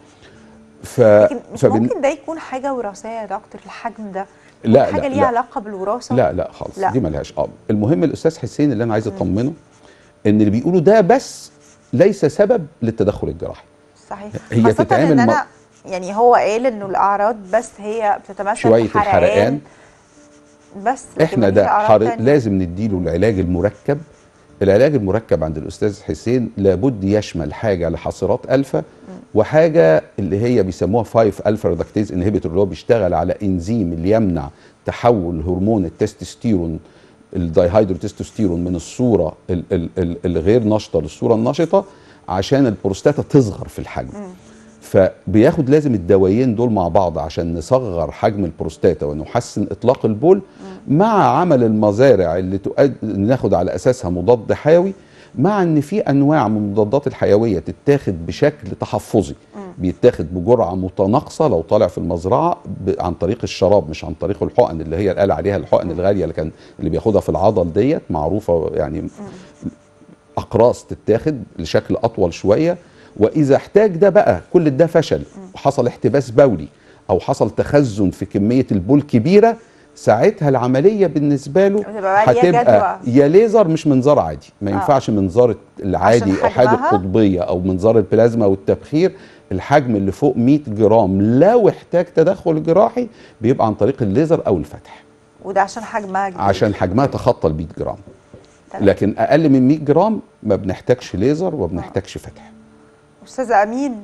لكن مش ممكن ده يكون حاجه وراثيه يا دكتور الحجم ده؟ لا، حاجه ليها علاقه بالوراثه؟ لا لا خالص، دي مالهاش. المهم الاستاذ حسين اللي انا عايز اطمنه ان اللي بيقولوا ده بس ليس سبب للتدخل الجراحي. صحيح. هي تتعامل يعني هو قال انه الاعراض بس هي بتتمثل في الحرقان بس، احنا ده لازم نديله العلاج المركب. العلاج المركب عند الاستاذ حسين لابد يشمل حاجه لحاصرات الفا، وحاجه اللي هي بيسموها 5-alpha reductase inhibitor، اللي هو بيشتغل على انزيم اللي يمنع تحول هرمون التستوستيرون الدايهيدروتستوستيرون من الصوره الغير نشطه للصوره النشطه، عشان البروستاتا تصغر في الحجم. فبياخد لازم الدوايين دول مع بعض عشان نصغر حجم البروستاتا ونحسن اطلاق البول، مع عمل المزارع اللي ناخد على اساسها مضاد حيوي، مع ان في انواع من المضادات الحيويه تتاخد بشكل تحفظي، بيتاخد بجرعه متناقصه لو طالع في المزرعه عن طريق الشراب مش عن طريق الحقن اللي هي قال عليها الحقن الغاليه اللي كان اللي بياخدها في العضل ديت، معروفه يعني اقراص تتاخد لشكل اطول شويه. واذا احتاج ده بقى كل ده فشل وحصل احتباس بولي او حصل تخزن في كميه البول كبيره، ساعتها العمليه بالنسبه له هتبقى يا ليزر مش منظار عادي، ما ينفعش منظار العادي او حاجه القطبيه او منظار البلازما والتبخير. الحجم اللي فوق 100 جرام لو احتاج تدخل جراحي بيبقى عن طريق الليزر او الفتح، وده عشان حجمها كبير، عشان حجمها تخطى ال 100 جرام. لكن اقل من 100 جرام ما بنحتاجش ليزر وما بنحتاجش فتح. استاذ امين.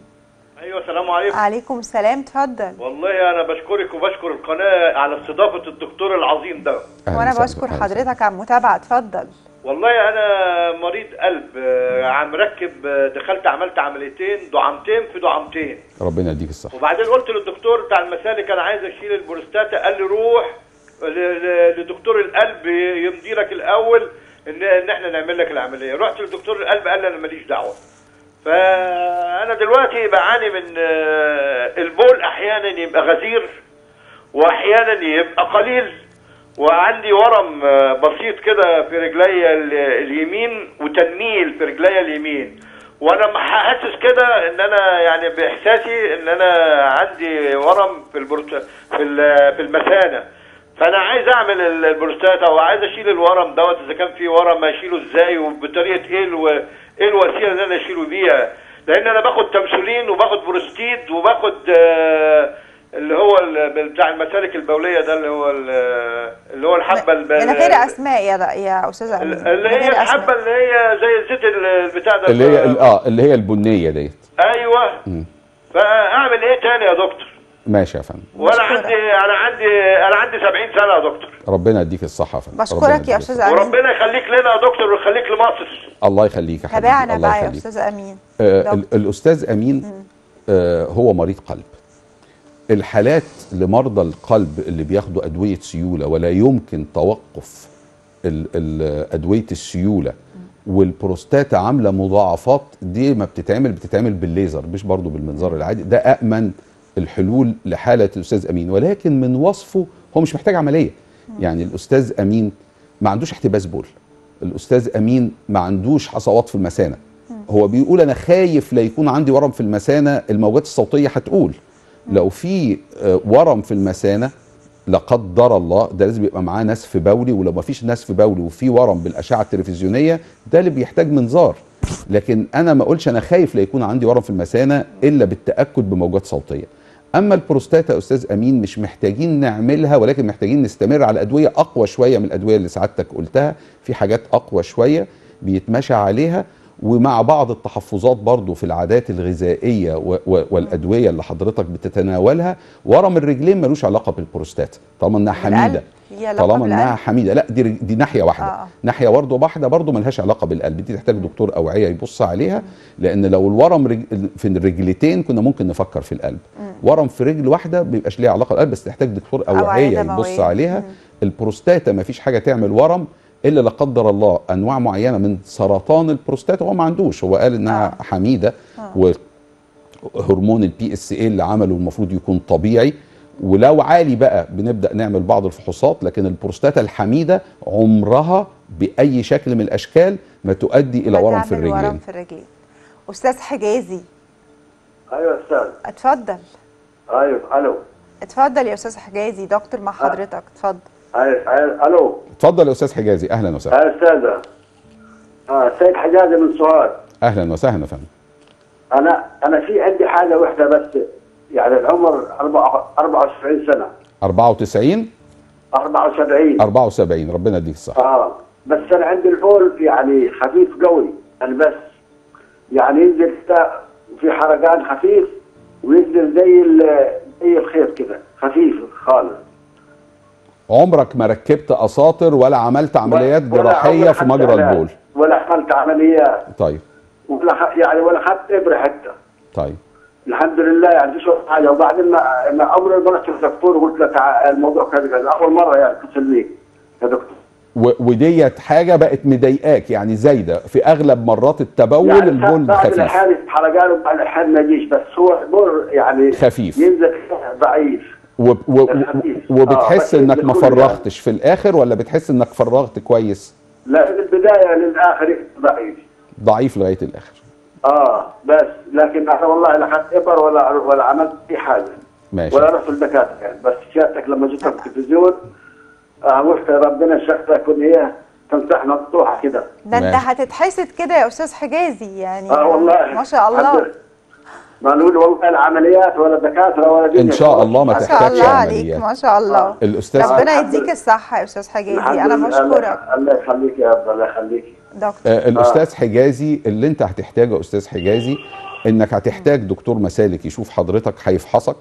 ايوه السلام عليكم. وعليكم السلام، اتفضل. والله انا بشكرك وبشكر القناه على استضافه الدكتور العظيم ده، وانا بشكر حضرتك على المتابعه. اتفضل. والله انا مريض قلب عم ركب، دخلت عملت عمليتين، دعامتين في دعامتين. ربنا يديك الصحه. وبعدين قلت للدكتور بتاع المسالك انا عايز اشيل البروستاتا، قال لي روح لدكتور القلب يمضي لك الاول ان احنا نعمل لك العمليه. رحت لدكتور القلب قال لي انا ماليش دعوه. فانا دلوقتي بعاني من البول، احيانا يبقى غزير واحيانا يبقى قليل، وعندي ورم بسيط كده في رجليا اليمين وتنميل في رجليا اليمين، وانا حاسس كده ان انا يعني باحساسي ان انا عندي ورم في المثانه. فانا عايز اعمل البروستاتا وعايز اشيل الورم دوت، اذا كان في ورم اشيله ازاي وبطريقه ايه الوسيله اللي انا اشيله بيها، لان انا باخد تمثولين وباخد بروستيد وباخد اللي هو بتاع المسالك البوليه ده اللي هو الحبه من غير اسماء يا استاذه، اللي هي الحبه اللي هي زي الزيت البتاع ده اللي هي البنيه ديت. ايوه. فاعمل ايه تاني يا دكتور؟ ماشي يا فندم. وانا عندي 70 سنه يا دكتور. ربنا يديك الصحه يا فندم. بشكرك يا استاذ امين. وربنا يخليك لنا يا دكتور ويخليك لمصر. الله يخليك يا حبيبي. تابعنا بقى يا استاذ امين. الاستاذ امين هو مريض قلب. الحالات لمرضى القلب اللي بياخدوا ادويه سيوله ولا يمكن توقف ادويه السيوله والبروستاتا عامله مضاعفات، دي ما بتتعمل بالليزر، مش برضو بالمنظار العادي. ده امن الحلول لحاله الاستاذ امين، ولكن من وصفه هو مش محتاج عمليه. يعني الاستاذ امين ما عندوش احتباس بول، الاستاذ امين ما عندوش حصوات في المثانه. هو بيقول انا خايف لا يكون عندي ورم في المثانه، الموجات الصوتيه هتقول لو في ورم في المثانه لا قدر الله، ده لازم يبقى معاه نسف بولي، ولو ما فيش نسف بولي وفي ورم بالاشعه التلفزيونيه ده اللي بيحتاج منظار. لكن انا ما اقولش انا خايف لا يكون عندي ورم في المثانه الا بالتاكد بموجات صوتيه. اما البروستاتا يا استاذ امين مش محتاجين نعملها، ولكن محتاجين نستمر على ادويه اقوى شويه من الادويه اللي سعادتك قلتها، في حاجات اقوى شويه بيتمشى عليها، ومع بعض التحفظات برضو في العادات الغذائية والأدوية اللي حضرتك بتتناولها. ورم الرجلين ملوش علاقة بالبروستاتا طالما انها حميدة، لا دي ناحية واحدة. ناحية واحدة برضو ملهاش علاقة بالقلب، دي تحتاج دكتور أوعية يبص عليها، لأن لو الورم في الرجلتين كنا ممكن نفكر في القلب. ورم في رجل واحدة مبيبقاش ليها علاقة بالقلب، بس تحتاج دكتور أوعية يبص عليها. البروستاتا مفيش حاجة تعمل ورم الا لا قدر الله انواع معينه من سرطان البروستاتا هو ما عندوش، هو قال انها حميده وهرمون البي اس اي اللي عمله المفروض يكون طبيعي، ولو عالي بقى بنبدا نعمل بعض الفحوصات. لكن البروستاتا الحميده عمرها باي شكل من الاشكال ما تؤدي الى ورم في الرجلين. استاذ حجازي. ايوه يا استاذ. اتفضل. ايوه الو. اتفضل يا استاذ حجازي، دكتور مع حضرتك. اتفضل. الو. اتفضل يا استاذ حجازي، اهلا وسهلا. استاذه السيد حجازي من سوهاج. اهلا وسهلا يا فندم. انا في عندي حاجه واحده بس، يعني العمر 74 سنه. 94 74 74. ربنا يديك الصحه. بس انا عندي البول يعني خفيف قوي، انا بس يعني ينزل في حرقان خفيف وينزل زي الخيط كده خفيف خالص. عمرك ما ركبت اساطر ولا عملت عمليات جراحيه في مجرى البول؟ ولا عملت عمليات. طيب. ولا خدت ابره حتى. طيب. الحمد لله يعني شفت حاجه. وبعدين ما عمري ما رحت للدكتور وقلت له الموضوع كذا، اول مره يعني اتصل بيك يا دكتور. وديت حاجه بقت مضايقاك يعني زايده في اغلب مرات التبول يعني البول خفيف. بعض الاحيان حرقان وبعض الاحيان ما يجيش، بس هو البول يعني خفيف ينزل ضعيف. وبتحس انك ما فرغتش في الاخر، ولا بتحس انك فرغت كويس؟ لا من البدايه للاخر ضعيف لغايه الاخر. بس لكن انا والله لا خدت ابر ولا عملت اي حاجه. ماشي. ولا رحت للدكاتره يعني، بس سيادتك لما جيت في التلفزيون وفت ربنا شفتك وان هي تمسحنا الطوحه كده. ده انت هتتحسد كده يا استاذ حجازي يعني. والله ما شاء الله. ما نقول والله العمليات ولا دكاتره ولا دنيا. ان شاء الله ما تحتاجش عمليات. ما شاء الله عليك، ما شاء الله. ربنا يديك الصحه يا استاذ حجازي، انا بشكرك. الله يخليك يا رب، الله يخليكي دكتور. الاستاذ حجازي اللي انت هتحتاجه يا استاذ حجازي انك هتحتاج دكتور مسالك يشوف حضرتك، هيفحصك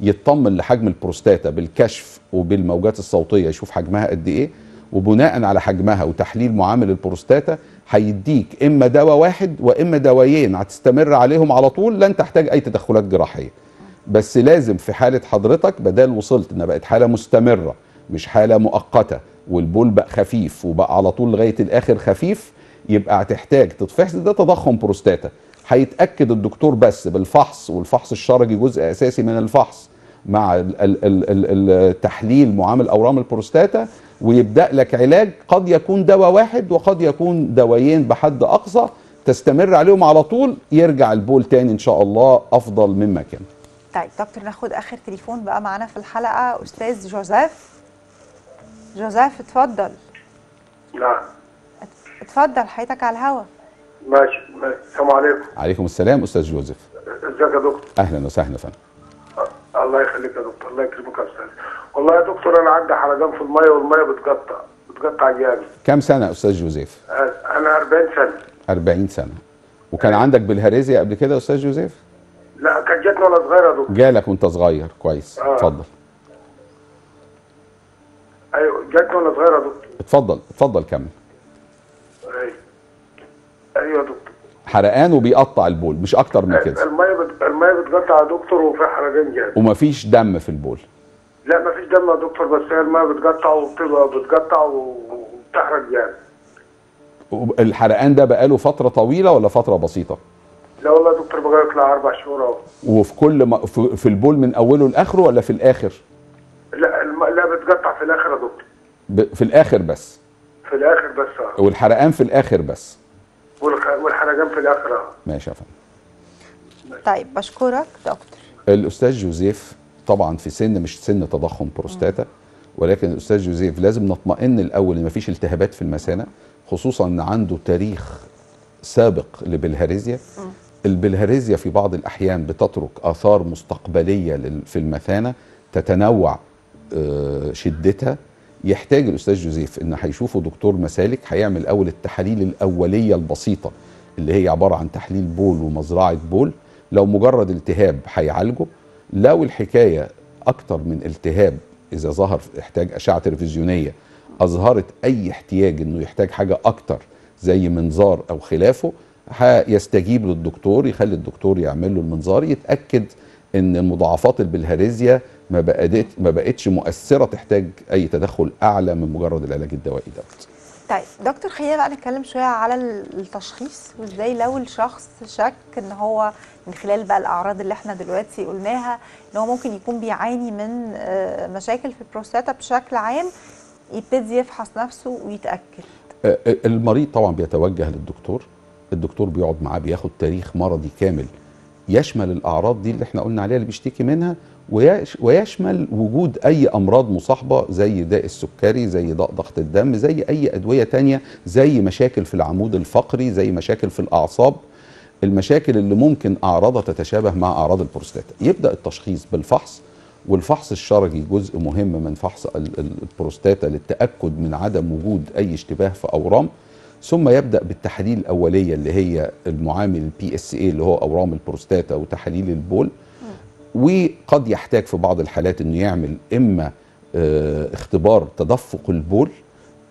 يطمن لحجم البروستاتا بالكشف وبالموجات الصوتيه يشوف حجمها قد ايه، وبناء على حجمها وتحليل معامل البروستاتا هيديك اما دواء واحد واما دوايين هتستمر عليهم على طول، لن تحتاج اي تدخلات جراحيه. بس لازم في حاله حضرتك بدل وصلت انها بقت حاله مستمره مش حاله مؤقته والبول بقى خفيف وبقى على طول لغايه الاخر خفيف، يبقى هتحتاج تتفحص. ده تضخم بروستاتا هيتاكد الدكتور بس بالفحص، والفحص الشرجي جزء اساسي من الفحص مع التحليل معامل اورام البروستاتا، ويبدا لك علاج قد يكون دواء واحد وقد يكون دوايين بحد اقصى تستمر عليهم على طول، يرجع البول تاني ان شاء الله افضل مما كان. طيب دكتور ناخد اخر تليفون بقى معانا في الحلقه، استاذ جوزيف. جوزيف اتفضل. نعم اتفضل حياتك على الهوا. ماشي. السلام عليكم. عليكم السلام استاذ جوزيف. ازيك يا دكتور؟ اهلا وسهلا فندم. الله يخليك يا دكتور، الله يكرمك يا استاذ. والله يا دكتور انا عندي حرجان في الميه والميه بتقطع جامد. كم سنه استاذ جوزيف؟ انا 40 سنه. 40 سنه. وكان عندك بلهارزيا قبل كده يا استاذ جوزيف؟ لا كانت جاتني وانا صغير يا دكتور. جالك وانت صغير، كويس. اتفضل. ايوه جاتني وانا صغير يا دكتور. اتفضل اتفضل كمل. ايوه يا دكتور. حرقان وبيقطع البول مش اكتر من كده. الميه بتقطع يا دكتور وفي حرقان جامد. ومفيش دم في البول. لا مفيش دم يا دكتور، بس هي الميه بتقطع وبتقطع وبتحرق جامد. الحرقان ده بقاله فتره طويله ولا فتره بسيطه؟ لا والله يا دكتور بقاله يطلع 4 شهور اهو. وفي كل في البول من اوله لاخره ولا في الاخر؟ لا لا بتقطع في الاخر يا دكتور. في الاخر بس. في الاخر بس اهو. والحرقان في الاخر بس. والحرجان في الاخر اهو. ماشي يا فندم. طيب بشكرك دكتور. الاستاذ جوزيف طبعا في سن مش سن تضخم بروستاتا، ولكن الاستاذ جوزيف لازم نطمئن الاول ان مفيش التهابات في المثانه، خصوصا ان عنده تاريخ سابق لبلهارزيا. البلهارزيا في بعض الاحيان بتترك اثار مستقبليه في المثانه تتنوع شدتها. يحتاج الاستاذ جوزيف ان هيشوفه دكتور مسالك، هيعمل اول التحاليل الاوليه البسيطه اللي هي عباره عن تحليل بول ومزرعه بول. لو مجرد التهاب هيعالجه، لو الحكايه اكتر من التهاب اذا ظهر احتاج اشعه تلفزيونيه اظهرت اي احتياج انه يحتاج حاجه اكتر زي منظار او خلافه، هيستجيب للدكتور، يخلي الدكتور يعمل له المنظار يتاكد ان مضاعفات البلهارزيا ما بقتش مؤثره تحتاج اي تدخل اعلى من مجرد العلاج الدوائي ده. طيب دكتور خلينا بقى نتكلم شويه على التشخيص، وازاي لو الشخص شك ان هو من خلال بقى الاعراض اللي احنا دلوقتي قلناها ان هو ممكن يكون بيعاني من مشاكل في البروستاتا بشكل عام، يبتدي يفحص نفسه ويتاكد. المريض طبعا بيتوجه للدكتور، الدكتور بيقعد معاه بياخد تاريخ مرضي كامل يشمل الاعراض دي اللي احنا قلنا عليها اللي بيشتكي منها، ويشمل وجود اي امراض مصاحبه زي داء السكري، زي داء ضغط الدم، زي اي ادويه تانية، زي مشاكل في العمود الفقري، زي مشاكل في الاعصاب، المشاكل اللي ممكن اعراضها تتشابه مع اعراض البروستاتا. يبدا التشخيص بالفحص، والفحص الشرجي جزء مهم من فحص البروستاتا للتاكد من عدم وجود اي اشتباه في اورام، ثم يبدا بالتحاليل الاوليه اللي هي المعامل PSA اللي هو اورام البروستاتا وتحاليل البول. وقد يحتاج في بعض الحالات انه يعمل اما اختبار تدفق البول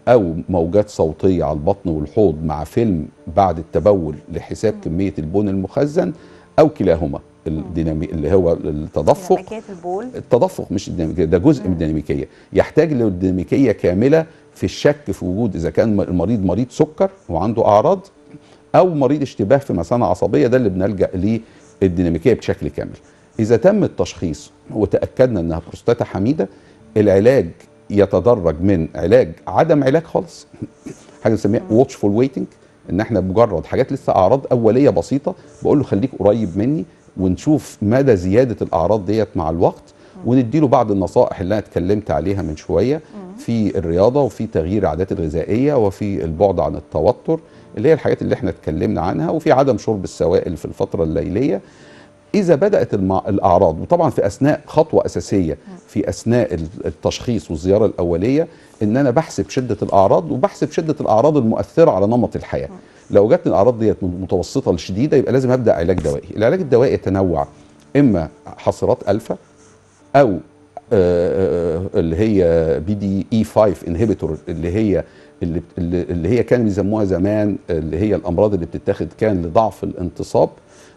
او موجات صوتيه على البطن والحوض مع فيلم بعد التبول لحساب كميه البون المخزن، او كلاهما. اللي هو التدفق، ديناميكية البول. التدفق مش الديناميكية، ده جزء من الديناميكية، يحتاج للديناميكية كاملة في الشك في وجود إذا كان المريض مريض سكر وعنده أعراض أو مريض اشتباه في مثانة عصبية، ده اللي بنلجأ ليه الديناميكية بشكل كامل. إذا تم التشخيص وتأكدنا إنها بروستاتا حميدة، العلاج يتدرج من علاج عدم علاج خالص، حاجة بنسميها واتشفول ويتنج، إن إحنا بمجرد حاجات لسه أعراض أولية بسيطة بقول له خليك قريب مني ونشوف مدى زيادة الأعراض ديت مع الوقت، ونديله بعض النصائح اللي أنا اتكلمت عليها من شوية في الرياضة وفي تغيير العادات الغذائية وفي البعد عن التوتر اللي هي الحاجات اللي احنا اتكلمنا عنها، وفي عدم شرب السوائل في الفترة الليلية. إذا بدأت الأعراض، وطبعا في أثناء خطوة أساسية في أثناء التشخيص والزيارة الأولية إن أنا بحسب شدة الأعراض، وبحسب شدة الأعراض المؤثرة على نمط الحياة. لو جاتني الأعراض ديت متوسطة لشديدة يبقى لازم أبدأ علاج دوائي. العلاج الدوائي يتنوع إما حاصرات الفا أو اللي هي PDE5 inhibitor اللي هي كانوا بيسموها زمان اللي هي الامراض اللي بتتاخد كان لضعف الانتصاب،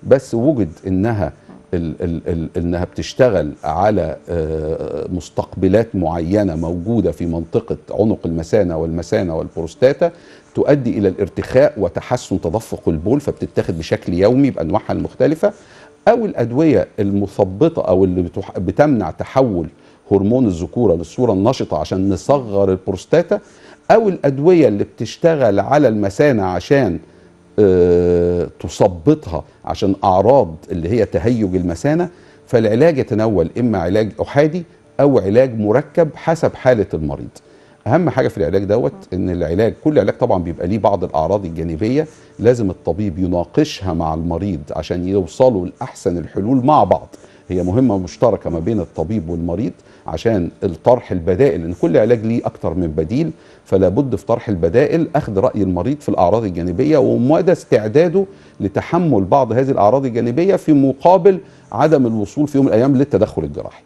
بس وجد انها بتشتغل على مستقبلات معينه موجوده في منطقه عنق المثانه والمثانه والبروستاتا تؤدي الى الارتخاء وتحسن تدفق البول، فبتتاخد بشكل يومي بانواعها المختلفه، او الادويه المثبطه او اللي بتمنع تحول هرمون الذكوره للصوره النشطه عشان نصغر البروستاتا، او الادويه اللي بتشتغل على المثانه عشان تثبطها عشان اعراض اللي هي تهيج المثانه. فالعلاج يتناول اما علاج احادي او علاج مركب حسب حاله المريض. اهم حاجه في العلاج دوت ان العلاج كل علاج طبعا بيبقى ليه بعض الاعراض الجانبيه لازم الطبيب يناقشها مع المريض عشان يوصلوا لاحسن الحلول مع بعض، هي مهمه مشتركه ما بين الطبيب والمريض عشان الطرح البدائل، لان كل علاج ليه اكتر من بديل، فلا بد في طرح البدائل اخذ راي المريض في الاعراض الجانبيه ومدى استعداده لتحمل بعض هذه الاعراض الجانبيه في مقابل عدم الوصول في يوم من الايام للتدخل الجراحي.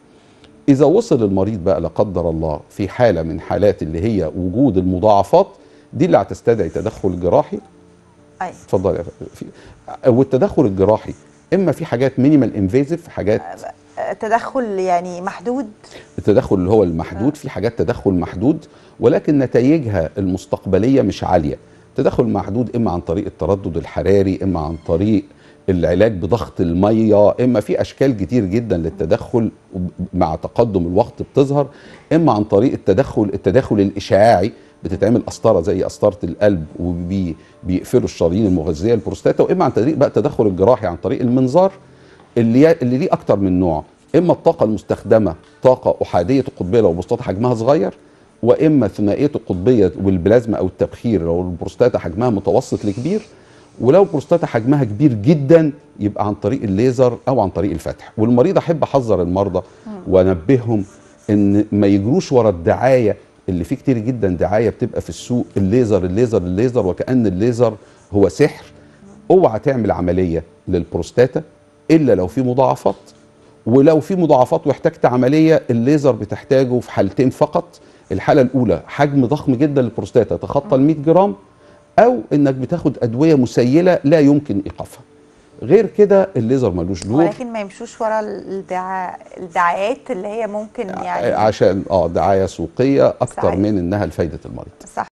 اذا وصل المريض بقى لا قدر الله في حاله من حالات اللي هي وجود المضاعفات دي اللي هتستدعي تدخل جراحي. اتفضلي. والتدخل الجراحي اما في حاجات مينيمال انفيزيف، حاجات تدخل يعني محدود، التدخل اللي هو المحدود، في حاجات تدخل محدود ولكن نتائجها المستقبليه مش عاليه. تدخل محدود اما عن طريق التردد الحراري، اما عن طريق العلاج بضغط الميه، اما في اشكال كتير جدا للتدخل مع تقدم الوقت بتظهر، اما عن طريق التدخل الاشعاعي، بتتعمل قسطره زي قسطره القلب وبيقفلوا الشرايين المغذيه البروستاتا، واما عن طريق بقى التدخل الجراحي عن طريق المنظار اللي ليه اكتر من نوع، اما الطاقه المستخدمه طاقه احاديه القطبيه لو البروستاتا حجمها صغير، واما ثنائيه القطبيه والبلازما او التبخير لو البروستاتا حجمها متوسط لكبير، ولو البروستاتا حجمها كبير جدا يبقى عن طريق الليزر او عن طريق الفتح. والمريض احب احذر المرضى وانبههم ان ما يجروش ورا الدعايه اللي فيه كتير جدا دعايه بتبقى في السوق، الليزر الليزر الليزر، وكأن الليزر هو سحر. اوعى تعمل عمليه للبروستاتا الا لو في مضاعفات، ولو في مضاعفات واحتاجت عمليه الليزر بتحتاجه في حالتين فقط. الحاله الاولى حجم ضخم جدا للبروستاتا تخطى ال 100 جرام، او انك بتاخد ادويه مسيله لا يمكن ايقافها. غير كده الليزر ملوش دور، ولكن ما يمشوش ورا الدعايات اللي هي ممكن يعني عشان دعايه سوقيه اكتر من انها لفائده المريض. صح.